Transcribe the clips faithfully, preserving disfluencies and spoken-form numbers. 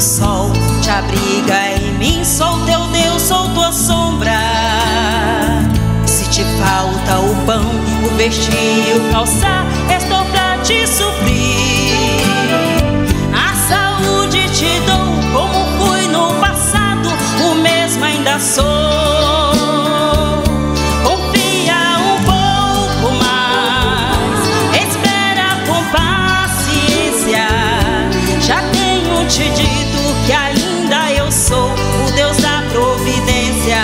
do sol te abriga em mim. Sou teu Deus, sou tua sombra. Se te falta o pão, o vestir e o calçar, estou pra te suprir. A saúde te dou como fui no passado, o mesmo ainda sou. Te dito que ainda eu sou o Deus da providência.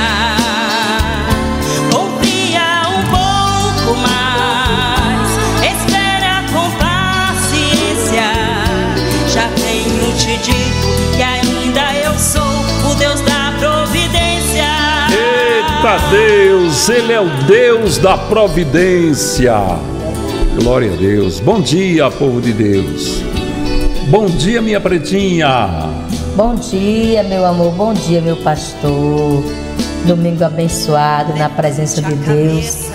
Confia um pouco mais, espera com paciência. Já tenho te dito que ainda eu sou o Deus da providência. Eita Deus, Ele é o Deus da providência. Glória a Deus. Bom dia, povo de Deus. Bom dia, minha pretinha. Bom dia, meu amor. Bom dia, meu pastor. Domingo abençoado na presença de Deus.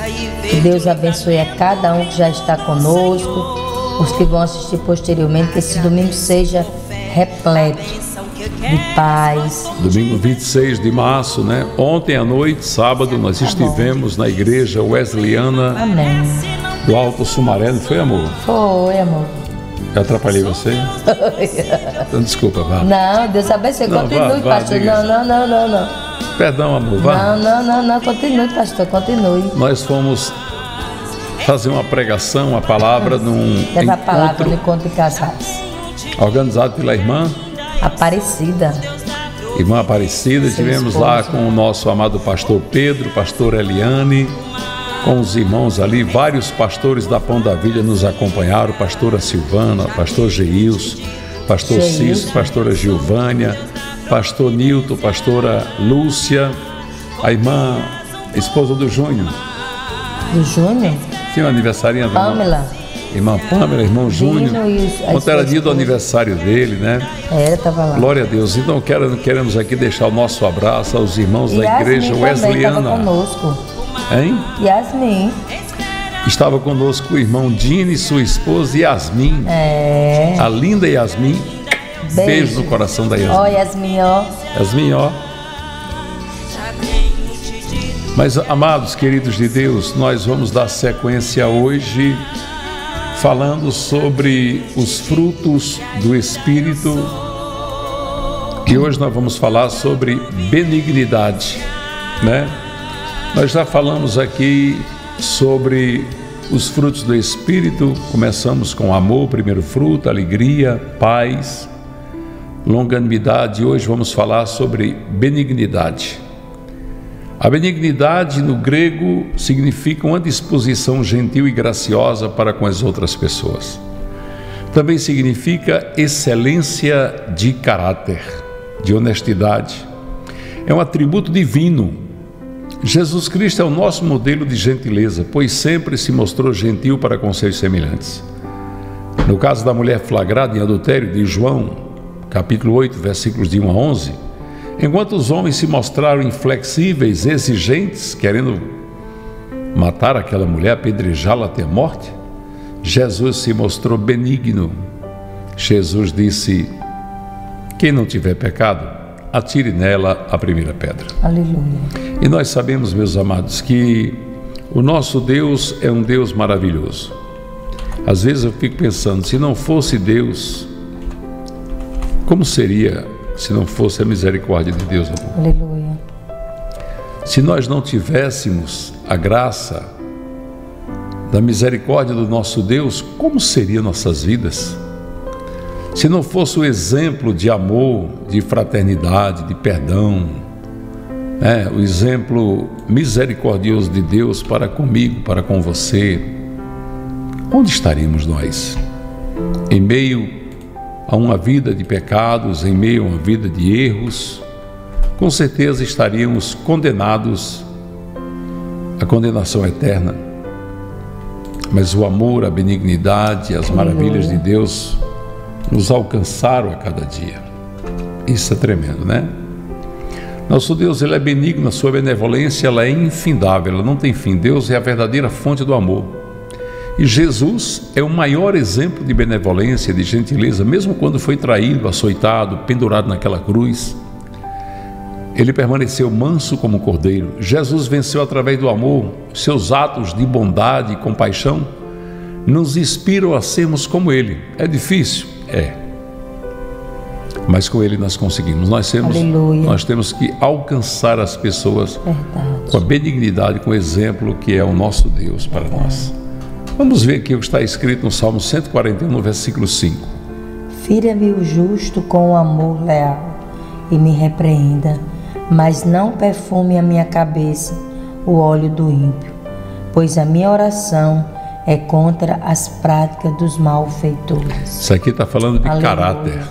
Que Deus abençoe a cada um que já está conosco, os que vão assistir posteriormente. Que esse domingo seja repleto de paz. Domingo vinte e seis de março, né? Ontem à noite, sábado, nós estivemos na igreja Wesleyana. Amém. Do Alto Sumaré, não foi, amor? Foi, amor. Eu atrapalhei você? Então, desculpa, vá. Não, Deus abençoe. Continue, vá, pastor. Vá, não, não, não, não, não. Perdão, amor, vá. Não, não, não, não. Continue, pastor, continue. Nós fomos fazer uma pregação, uma palavra num encontro. Essa palavra no encontro de casais. Organizado pela irmã Aparecida. Irmã Aparecida. Estivemos lá com o nosso amado pastor Pedro, pastor Eliane, com os irmãos ali, vários pastores da Pão da Vida nos acompanharam, pastora Silvana, pastor Geís, pastor Cis, pastora Gilvânia, pastor Nilton, pastora Lúcia, a irmã, a esposa do Júnior. Do Júnior? Sim, o aniversariante. Pâmela. Irmã Pâmela, irmão Júnior. Ontem era dia do aniversário dele, né? É, estava lá. Glória a Deus. Então quero, queremos aqui deixar o nosso abraço aos irmãos da igreja Wesleyana. Conosco. Hein? Yasmin. Estava conosco o irmão Dino e sua esposa Yasmin. É. A linda Yasmin. Beijo, Beijo no coração da Yasmin. Ó, Yasmin, ó. Yasmin, ó. Mas, amados, queridos de Deus, nós vamos dar sequência hoje falando sobre os frutos do Espírito. E hoje nós vamos falar sobre benignidade, né? Nós já falamos aqui sobre os frutos do Espírito. Começamos com amor, primeiro fruto, alegria, paz, longanimidade. Hoje vamos falar sobre benignidade. A benignidade no grego significa uma disposição gentil e graciosa para com as outras pessoas. Também significa excelência de caráter, de honestidade. É um atributo divino. Jesus Cristo é o nosso modelo de gentileza, pois sempre se mostrou gentil para com seus semelhantes. No caso da mulher flagrada em adultério de João, capítulo oito, versículos de um a onze, enquanto os homens se mostraram inflexíveis, exigentes, querendo matar aquela mulher, apedrejá-la até a morte, Jesus se mostrou benigno. Jesus disse: quem não tiver pecado, atire nela a primeira pedra. Aleluia. E nós sabemos, meus amados, que o nosso Deus é um Deus maravilhoso. Às vezes eu fico pensando, se não fosse Deus, como seria se não fosse a misericórdia de Deus? Aleluia. Se nós não tivéssemos a graça da misericórdia do nosso Deus, como seriam nossas vidas? Se não fosse o exemplo de amor, de fraternidade, de perdão, né? O exemplo misericordioso de Deus para comigo, para com você, onde estaríamos nós? Em meio a uma vida de pecados, em meio a uma vida de erros, com certeza estaríamos condenados à condenação eterna. Mas o amor, a benignidade, as maravilhas de Deus nos alcançaram a cada dia. Isso é tremendo, né? Nosso Deus, Ele é benigno, a sua benevolência, ela é infindável, ela não tem fim. Deus é a verdadeira fonte do amor. E Jesus é o maior exemplo de benevolência, de gentileza, mesmo quando foi traído, açoitado, pendurado naquela cruz. Ele permaneceu manso como um cordeiro. Jesus venceu através do amor. Seus atos de bondade e compaixão nos inspiram a sermos como ele. É difícil? É. Mas com ele nós conseguimos. Nós temos, nós temos que alcançar as pessoas. Verdade. Com a benignidade, com o exemplo que é o nosso Deus para Verdade. Nós. Vamos ver aqui o que está escrito no Salmo cento e quarenta e um, no versículo cinco. Fira-me o justo com o amor leal e me repreenda, mas não perfume a minha cabeça o óleo do ímpio, pois a minha oração é contra as práticas dos malfeitores. Isso aqui está falando de Aleluia. Caráter.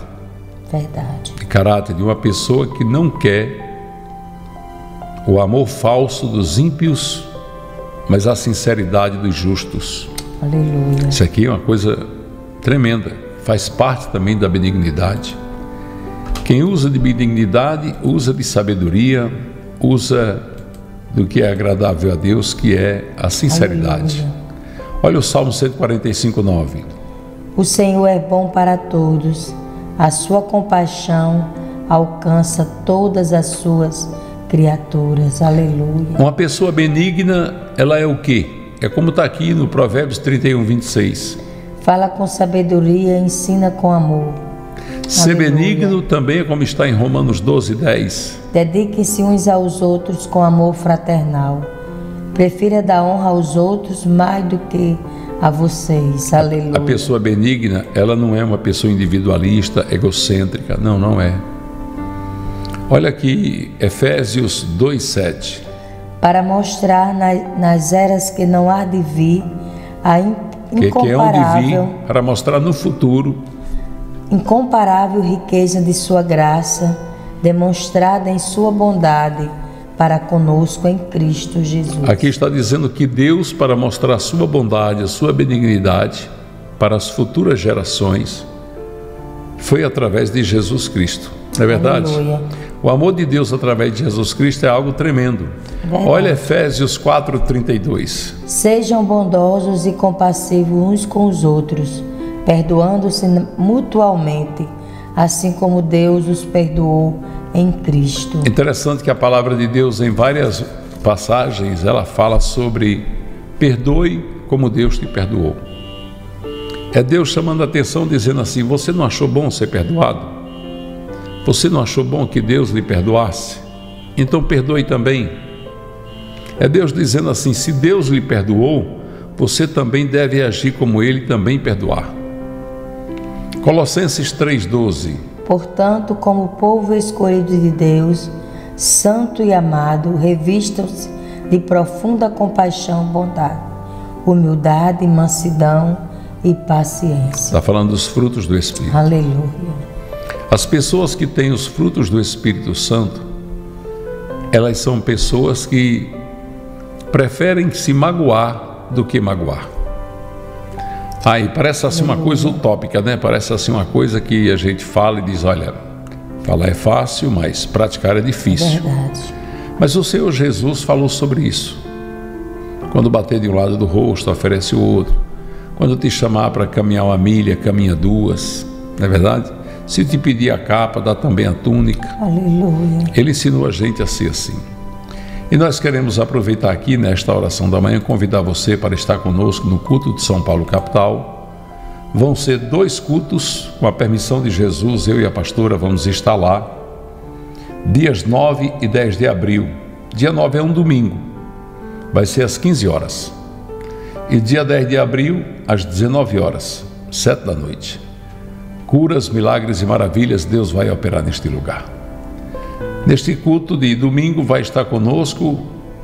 Verdade. De caráter de uma pessoa que não quer o amor falso dos ímpios, mas a sinceridade dos justos. Aleluia. Isso aqui é uma coisa tremenda. Faz parte também da benignidade. Quem usa de benignidade, usa de sabedoria, usa do que é agradável a Deus, que é a sinceridade. Aleluia. Olha o Salmo cento e quarenta e cinco, nove. O Senhor é bom para todos, a sua compaixão alcança todas as suas criaturas. Aleluia. Uma pessoa benigna, ela é o quê? É como está aqui no Provérbios trinta e um, vinte e seis. Fala com sabedoria, ensina com amor. Ser Aleluia. Benigno também é como está em Romanos doze, dez. Dediquem-se uns aos outros com amor fraternal. Prefira dar honra aos outros mais do que a vocês. Aleluia. A pessoa benigna, ela não é uma pessoa individualista, egocêntrica. Não, não é. Olha aqui, Efésios dois, sete. Para mostrar nas, nas eras que não há de vir, a incomparável... Que, que é onde vir, para mostrar no futuro... Incomparável riqueza de sua graça, demonstrada em sua bondade para conosco em Cristo Jesus. Aqui está dizendo que Deus, para mostrar a sua bondade, a sua benignidade para as futuras gerações, foi através de Jesus Cristo. Não é verdade? Aleluia. O amor de Deus através de Jesus Cristo é algo tremendo. Verdade. Olha Efésios quatro, trinta e dois. Sejam bondosos e compassivos uns com os outros, perdoando-se mutualmente, assim como Deus os perdoou em Cristo. Interessante que a palavra de Deus, em várias passagens, ela fala sobre perdoe como Deus te perdoou. É Deus chamando a atenção, dizendo assim: você não achou bom ser perdoado? Você não achou bom que Deus lhe perdoasse? Então perdoe também. É Deus dizendo assim: se Deus lhe perdoou, você também deve agir como ele, também perdoar. Colossenses três, doze. Portanto, como povo escolhido de Deus, santo e amado, revistam-se de profunda compaixão, bondade, humildade, mansidão e paciência. Está falando dos frutos do Espírito. Aleluia. As pessoas que têm os frutos do Espírito Santo, elas são pessoas que preferem se magoar do que magoar. Aí parece assim uma coisa utópica, né? Parece assim uma coisa que a gente fala e diz: olha, falar é fácil, mas praticar é difícil. Verdade. Mas o Senhor Jesus falou sobre isso. Quando bater de um lado do rosto, oferece o outro. Quando te chamar para caminhar uma milha, caminha duas. Não é verdade? Se te pedir a capa, dá também a túnica. Aleluia. Ele ensinou a gente a ser assim. E nós queremos aproveitar aqui nesta oração da manhã, convidar você para estar conosco no culto de São Paulo Capital. Vão ser dois cultos, com a permissão de Jesus, eu e a pastora vamos estar lá, dias nove e dez de abril. Dia nove é um domingo, vai ser às quinze horas. E dia dez de abril, às dezenove horas, sete da noite. Curas, milagres e maravilhas, Deus vai operar neste lugar. Neste culto de domingo vai estar conosco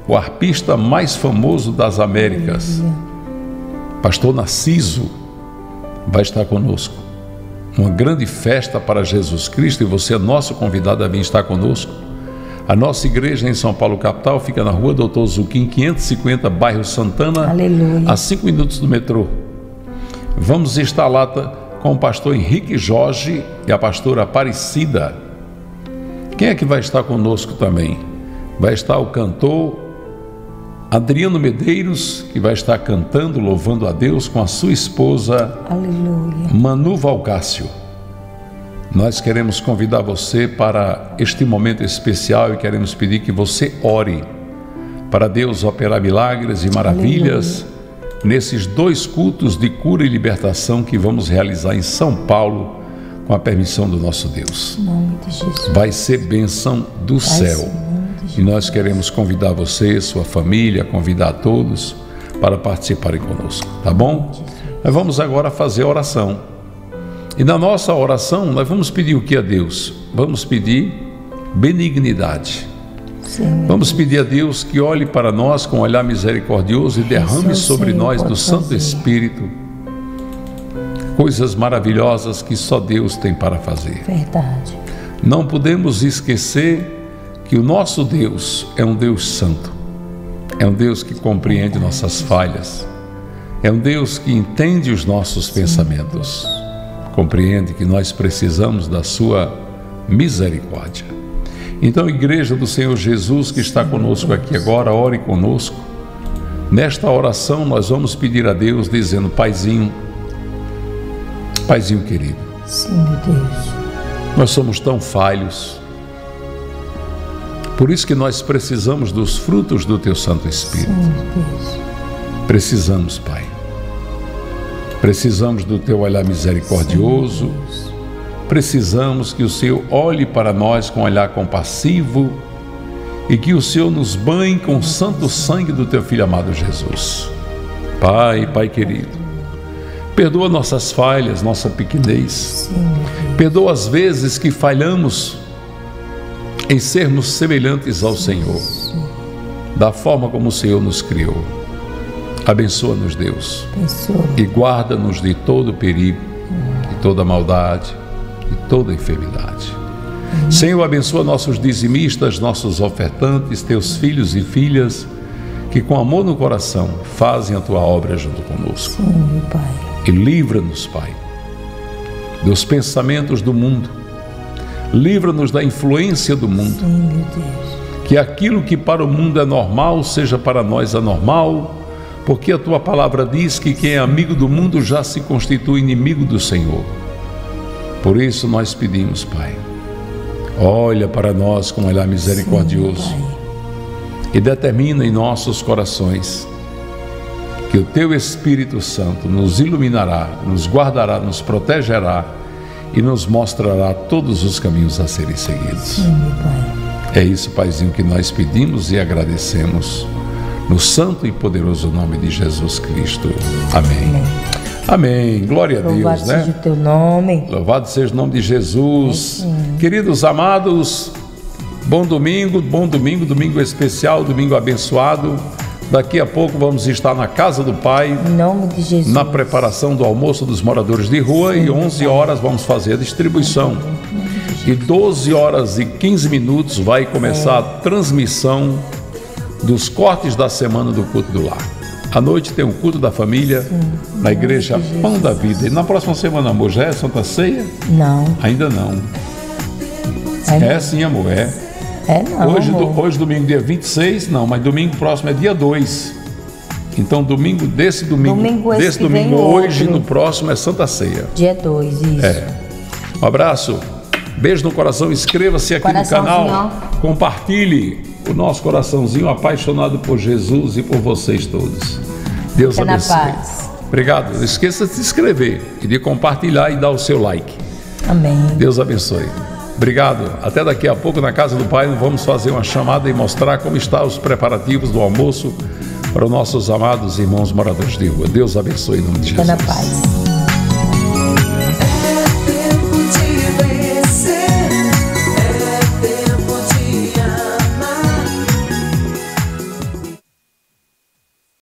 o arpista mais famoso das Américas, pastor Narciso, vai estar conosco. Uma grande festa para Jesus Cristo, e você é nosso convidado a vir estar conosco. A nossa igreja em São Paulo Capital fica na rua Doutor Zucchi, quinhentos e cinquenta, bairro Santana. Aleluia. A cinco minutos do metrô. Vamos estar lá com o pastor Henrique Jorge e a pastora Aparecida. Quem é que vai estar conosco também? Vai estar o cantor Adriano Medeiros, que vai estar cantando, louvando a Deus com a sua esposa, aleluia, Manu Valcácio. Nós queremos convidar você para este momento especial e queremos pedir que você ore para Deus operar milagres e maravilhas, aleluia, nesses dois cultos de cura e libertação que vamos realizar em São Paulo, com a permissão do nosso Deus. Em nome de Jesus. Vai ser bênção do vai céu. Ser. E nós queremos convidar você, sua família, convidar todos para participarem conosco, tá bom? Nós vamos agora fazer a oração. E na nossa oração, nós vamos pedir o que a Deus? Vamos pedir benignidade. Sim. Vamos pedir a Deus que olhe para nós com um olhar misericordioso e derrame sobre nós do Santo Espírito coisas maravilhosas que só Deus tem para fazer. Verdade. Não podemos esquecer que o nosso Deus é um Deus santo, é um Deus que compreende nossas falhas, é um Deus que entende os nossos pensamentos, compreende que nós precisamos da sua misericórdia. Então, Igreja do Senhor Jesus que está conosco aqui agora, ore conosco. Nesta oração nós vamos pedir a Deus dizendo: Paizinho, Paizinho querido, sim, meu Deus, nós somos tão falhos, por isso que nós precisamos dos frutos do Teu Santo Espírito. Sim, Deus. Precisamos, Pai. Precisamos do Teu olhar misericordioso. Sim, precisamos que o Senhor olhe para nós com um olhar compassivo e que o Senhor nos banhe com o santo sangue do Teu Filho amado Jesus. Pai, Pai querido, perdoa nossas falhas, nossa pequenez. Sim, perdoa as vezes que falhamos em sermos semelhantes ao Senhor, da forma como o Senhor nos criou. Abençoa-nos, Deus, e guarda-nos de todo perigo, de toda maldade, de toda enfermidade. Senhor, abençoa nossos dizimistas, nossos ofertantes, teus filhos e filhas, que com amor no coração fazem a tua obra junto conosco. E livra-nos, Pai, dos pensamentos do mundo. Livra-nos da influência do mundo. Sim, meu Deus. Que aquilo que para o mundo é normal seja para nós anormal, porque a tua palavra diz que quem é amigo do mundo já se constitui inimigo do Senhor. Por isso nós pedimos, Pai, olha para nós com um olhar misericordioso. Sim, e determina em nossos corações que o teu Espírito Santo nos iluminará, nos guardará, nos protegerá e nos mostrará todos os caminhos a serem seguidos. Sim, Pai. É isso, Paizinho, que nós pedimos e agradecemos no santo e poderoso nome de Jesus Cristo. Amém. Amém. Amém. Glória Louvado a Deus, seja né? Louvado seja o teu nome. Louvado seja o nome de Jesus. Amém. Queridos amados, bom domingo, bom domingo, domingo especial, domingo abençoado. Daqui a pouco vamos estar na casa do Pai, em nome de Jesus, na preparação do almoço dos moradores de rua. Sim, e onze horas vamos fazer a distribuição e doze horas e quinze minutos vai começar a transmissão dos cortes da semana do culto do lar. À noite tem um culto da família. Sim, na igreja Pão da Vida. E na próxima semana, amor, já é Santa Ceia? Não. Ainda não. É, é sim, amor, é. É, não, hoje, do, hoje, domingo, dia vinte e seis, não, mas domingo próximo é dia dois. Então, domingo, desse domingo, domingo desse domingo, hoje, outro. No próximo, é Santa Ceia. Dia dois, isso. É. Um abraço, beijo no coração, inscreva-se aqui no canal, compartilhe o nosso coraçãozinho apaixonado por Jesus e por vocês todos. Deus Fica abençoe. Na paz. Obrigado. Não esqueça de se inscrever e de compartilhar e dar o seu like. Amém. Deus abençoe. Obrigado. Até daqui a pouco na casa do Pai. Vamos fazer uma chamada e mostrar como estão os preparativos do almoço para os nossos amados irmãos moradores de rua. Deus abençoe em nome de Jesus. Fica na paz.